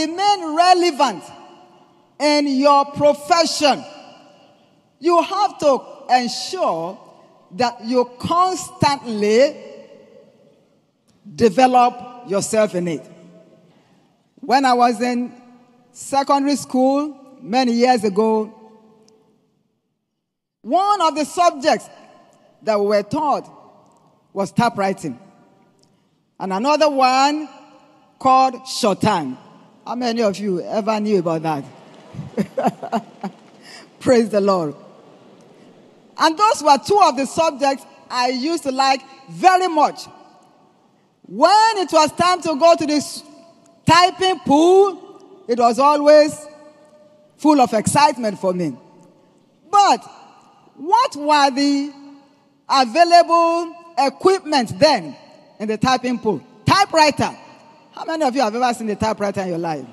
remain relevant in your profession, you have to ensure that you constantly develop yourself in it. When I was in secondary school many years ago, one of the subjects that we were taught was typewriting, and another one called shorthand. How many of you ever knew about that? Praise the Lord. And those were two of the subjects I used to like very much. When it was time to go to this typing pool, it was always full of excitement for me. But what were the available equipment then in the typing pool? Typewriter. How many of you have ever seen a typewriter in your life?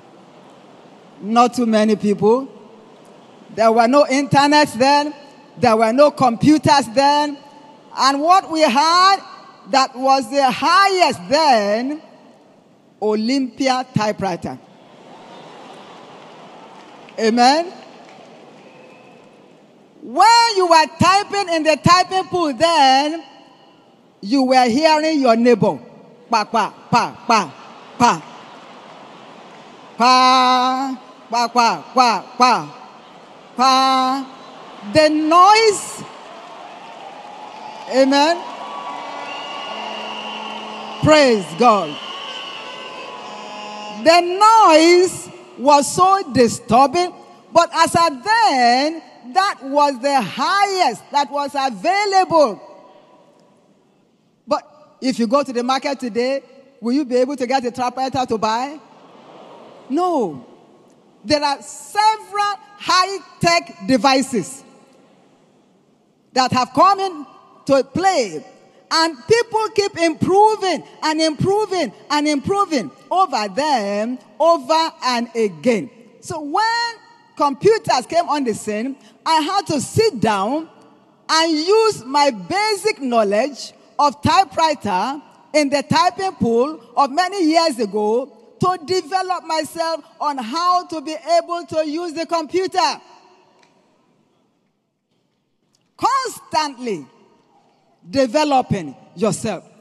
Not too many people. There were no internet then. There were no computers then. And what we had that was the highest then, Olympia typewriter. Amen? When you were typing in the typing pool then, you were hearing your neighbor. Pa, pa, pa, pa, pa. Pa, pa, pa, pa, pa, pa. The noise, amen, praise God. The noise was so disturbing, but as at then, that was the highest that was available. But if you go to the market today, will you be able to get a typewriter to buy? No. There are several high-tech devices that have come into play. And people keep improving and improving and improving over them, over and again. So when computers came on the scene, I had to sit down and use my basic knowledge of typewriter in the typing pool of many years ago to develop myself on how to be able to use the computer. Constantly developing yourself.